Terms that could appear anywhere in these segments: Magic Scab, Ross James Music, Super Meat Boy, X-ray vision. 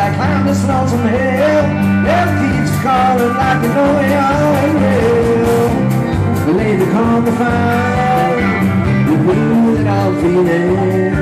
I climb the slums from hell. Death keeps calling like you know it all ain't real. The lady come to find the blue that I'm feeling.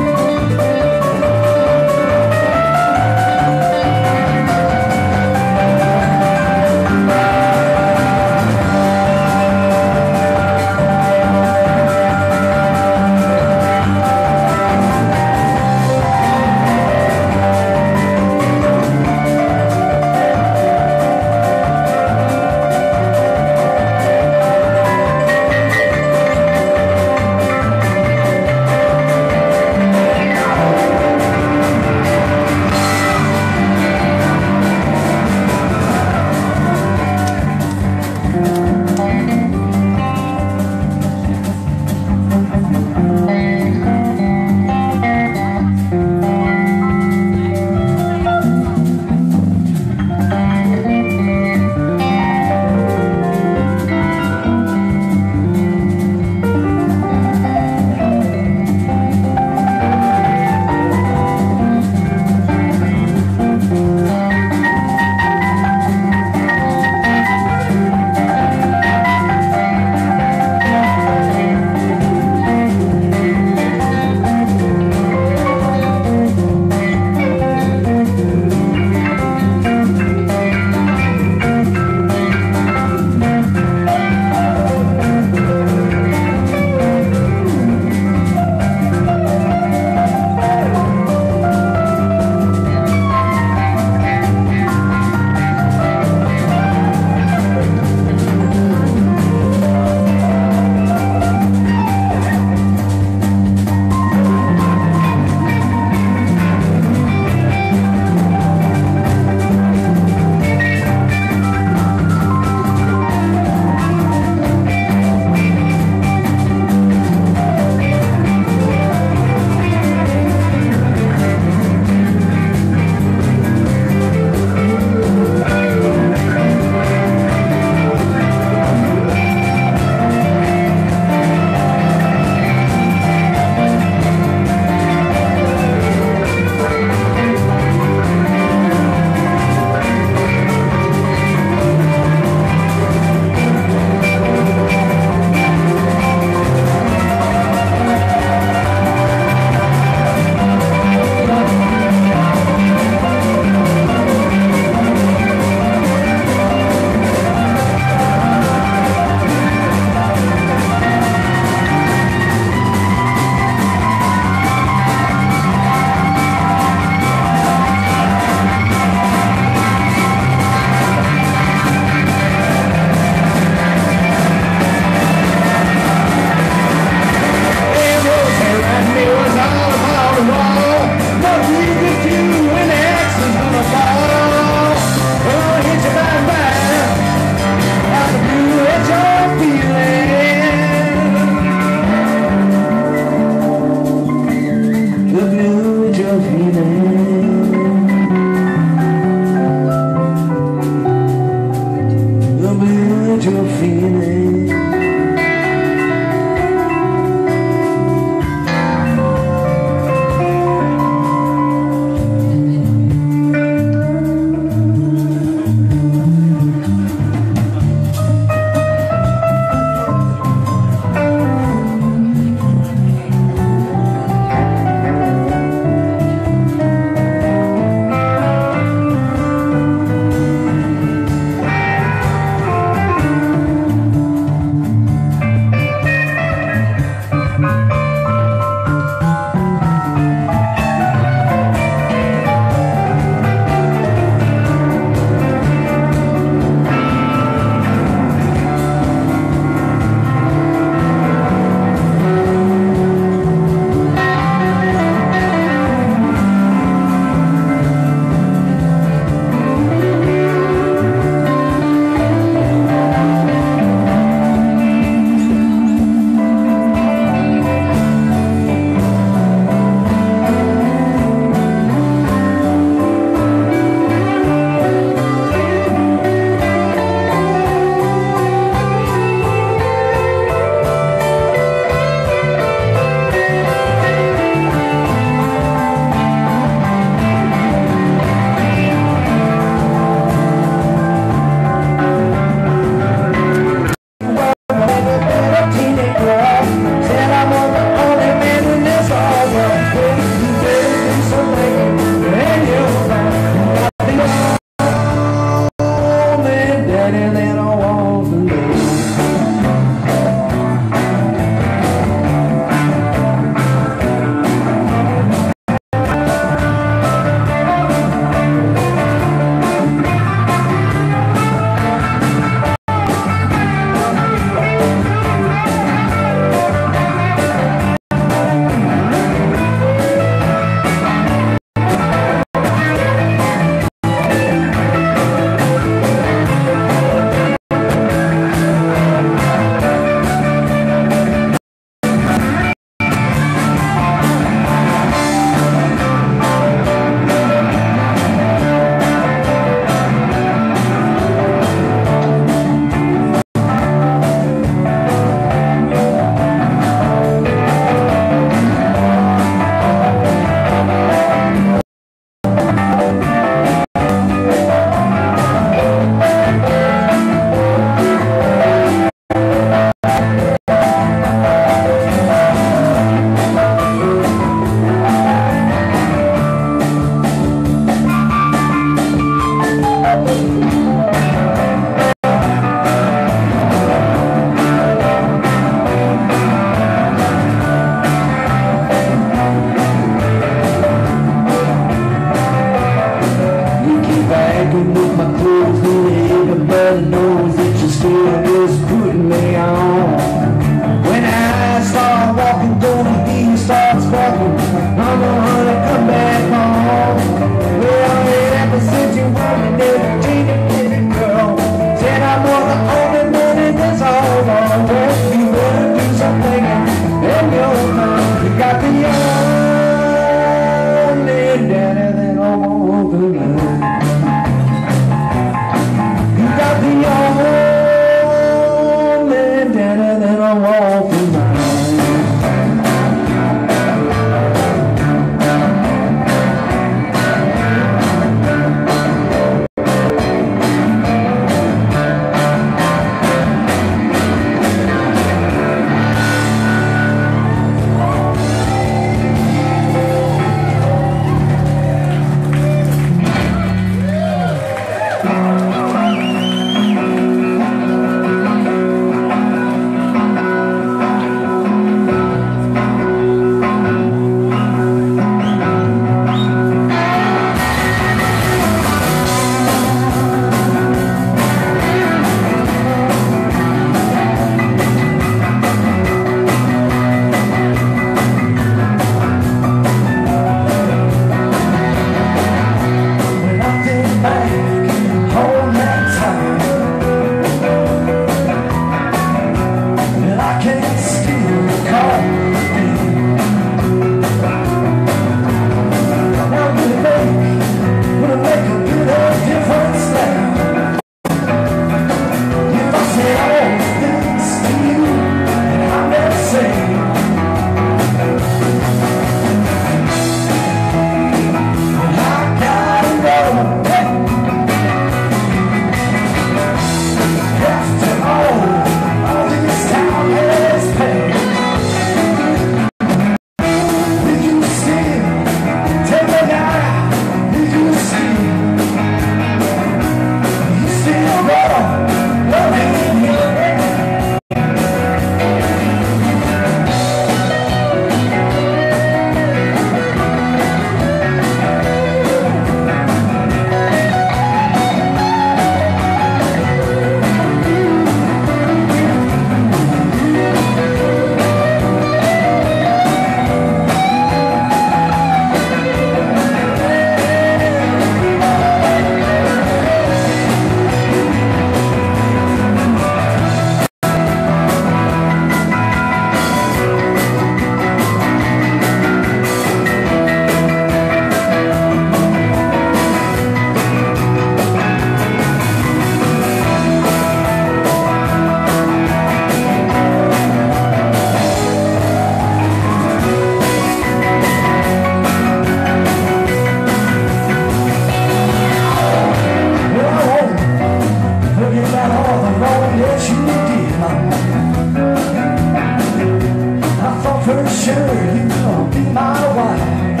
for sure you'll be my wife.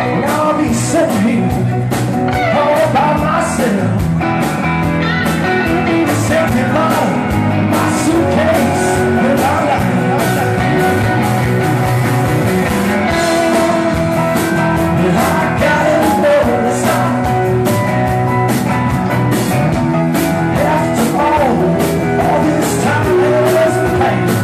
And I'll be sitting here all by myself, sitting by my suitcase with my life. But I gotta know it's not. All this time there was pain.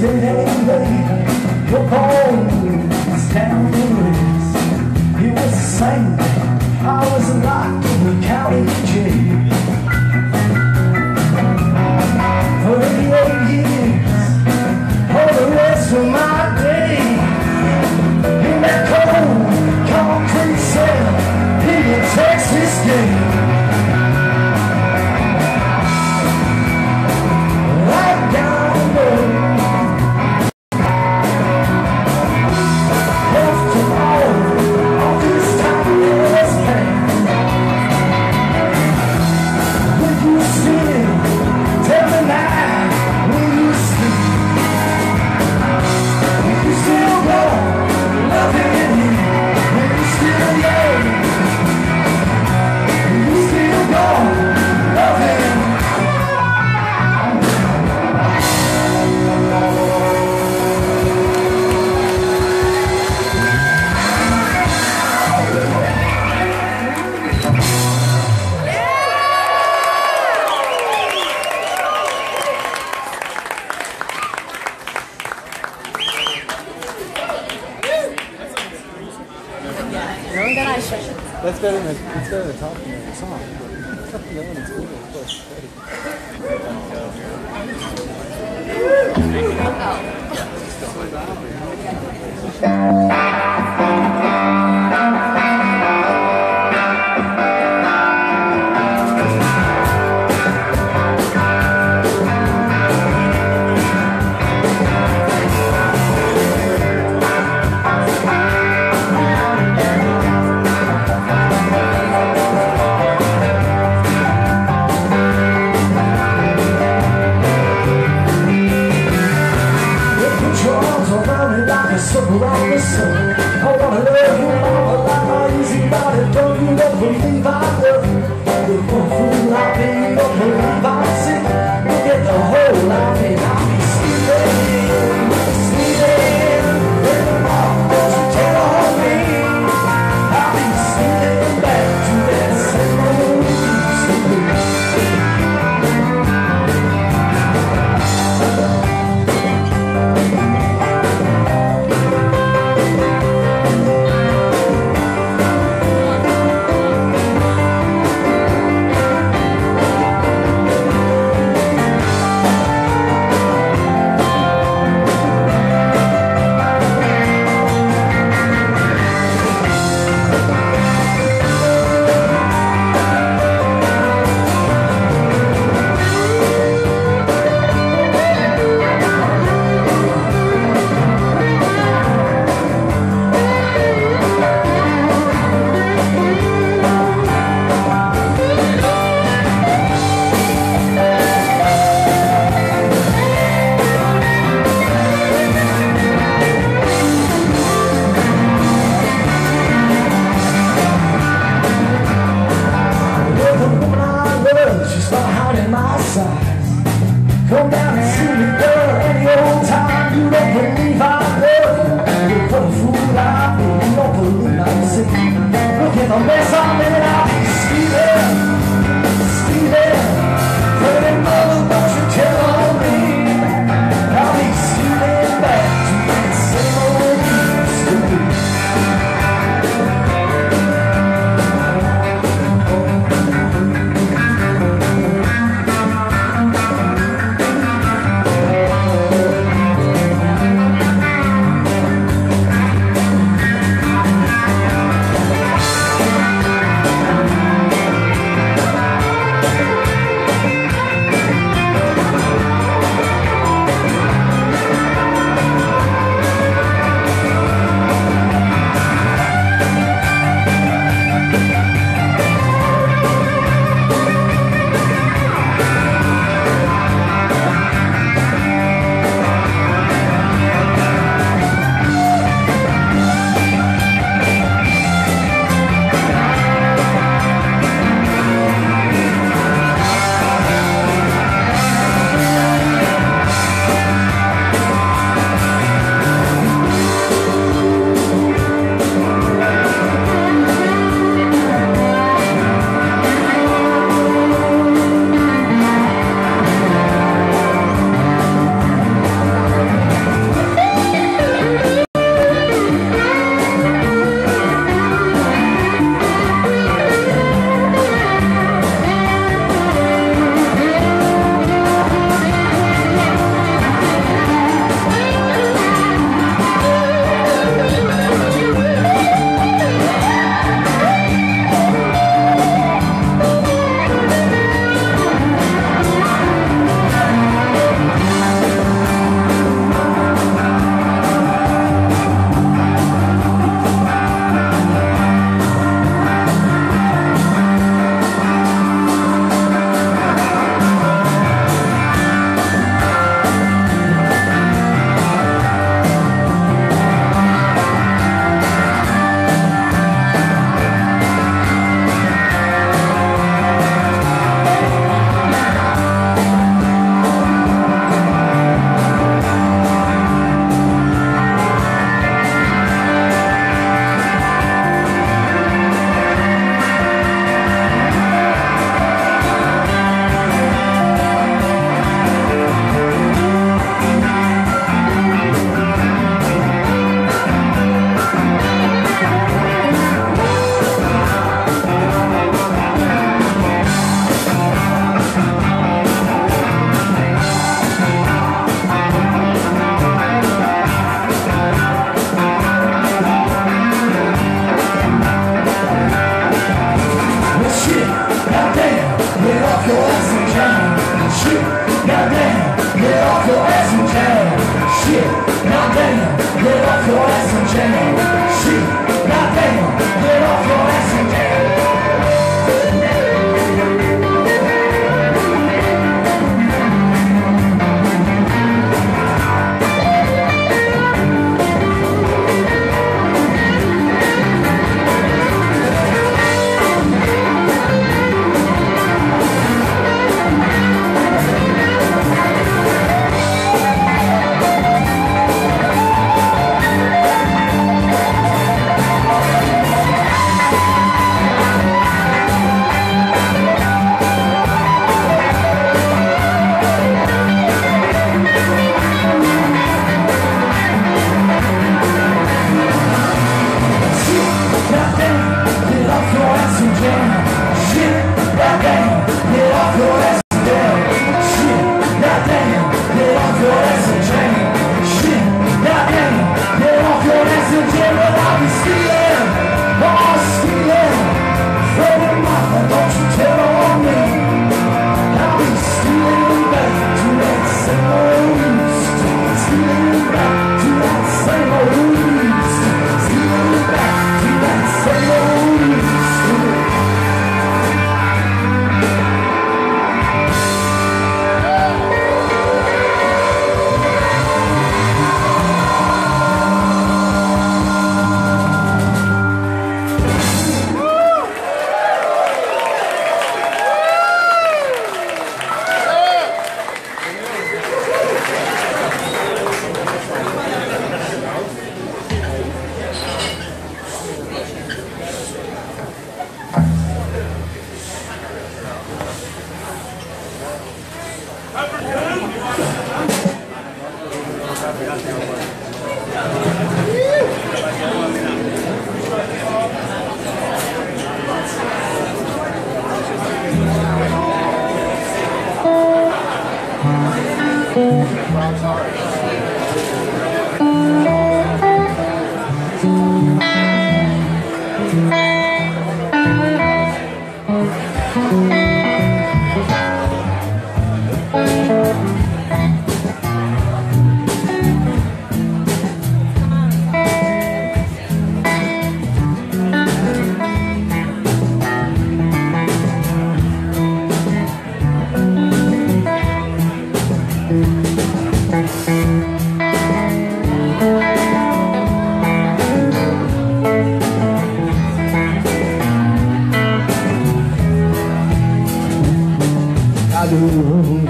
day, baby, your cold is down the wrist. You were the same, I was locked in the county jail. 38 years, all the rest of my days in that cold concrete cell in the Texas jail. That's better than talking about the song.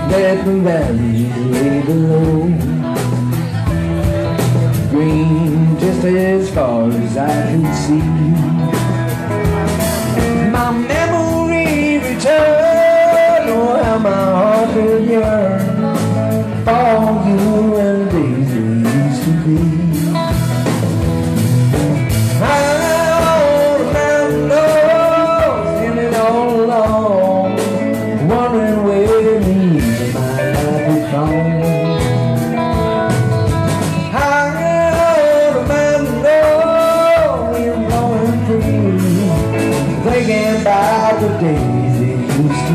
Let the valley below, green just as far as I can see. My memory returns, oh how my heart will yearn for you and days we used to be. High on the mountain low, standing all alone, wondering where. Thinking about the days it used to be.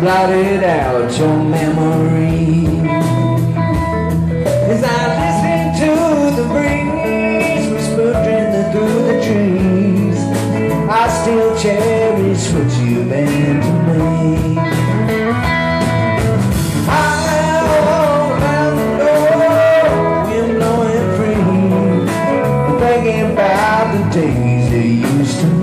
Blotted out your memory as I listen to the breeze whispering through the trees. I still cherish what you've been to me. High on the mountain low, wind blowing free, thinking about the days they used to be.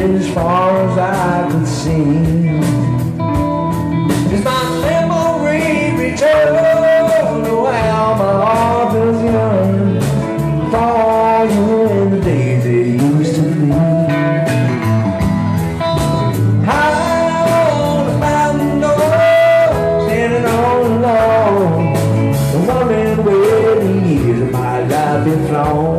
As far as I can see, as my memory returns, oh how my heart is yearn for you and the days it used to be. High on the mountain low, standing all alone, wondering where the years of my life have flown.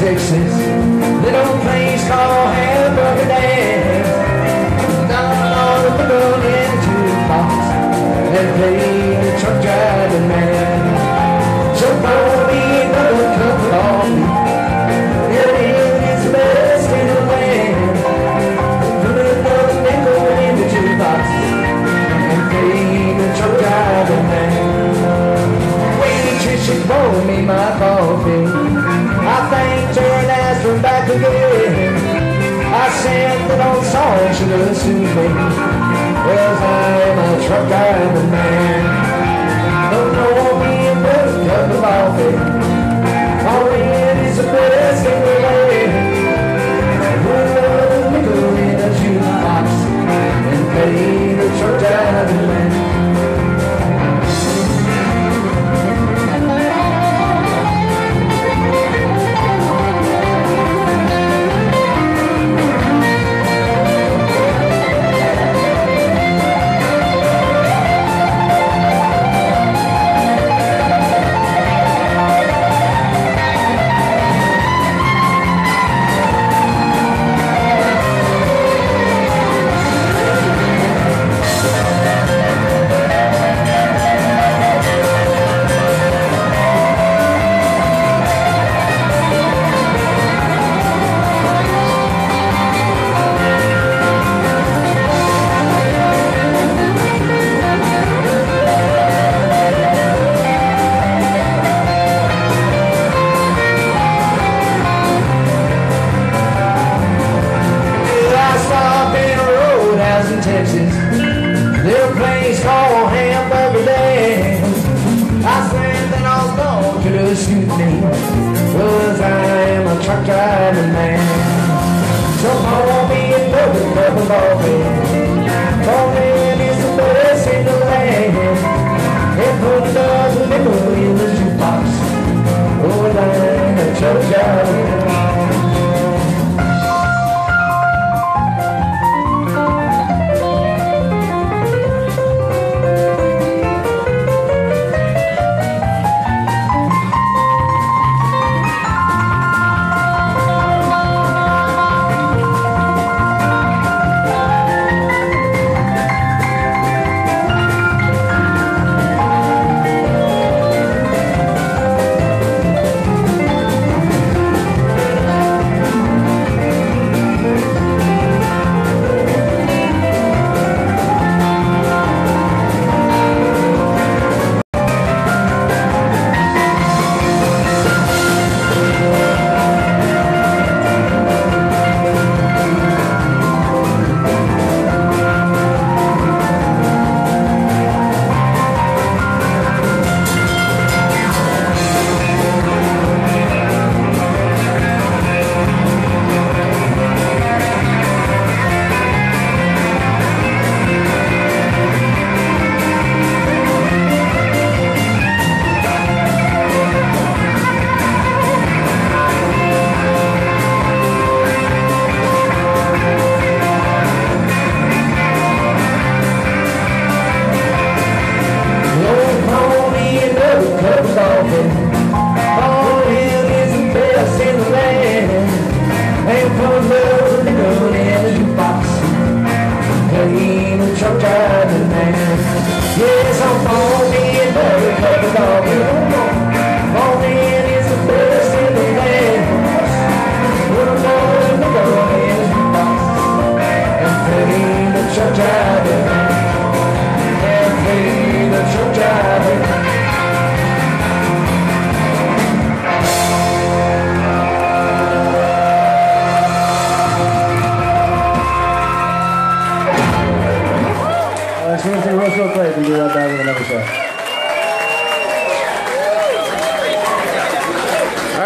Texas, little place called Hamburger Dance. Down on the road in a jukebox and played the truck driving man. So pour me another cup of coffee. It is the best in the land. Put another nickel in the jukebox and played the truck driving man. Waitress, she poured me my coffee. I thanked her and asked her back again. I said that old song she would suit me, cause I am a truck driving man. Don't know me a best cup of coffee. All it is the best in the land. Put a nickel in a jukebox and pay the truck driving man. Texas, little place called Hamburger Land. I swear that I'll go to the shoot me, cause I am a truck driving man. So pour me a double cup of coffee, coffee is the best in the land. And put another nickel in the jukebox, oh, I am a truck driving man.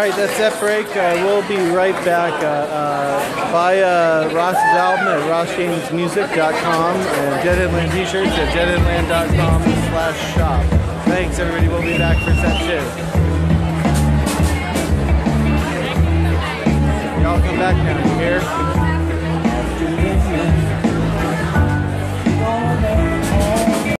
right, that's that break. We'll be right back. Buy Ross's album at rossjamesmusic.com and Dead Inland t-shirts at deadinland.com/shop. Thanks, everybody. We'll be back for set two. Y'all come back now. You hear?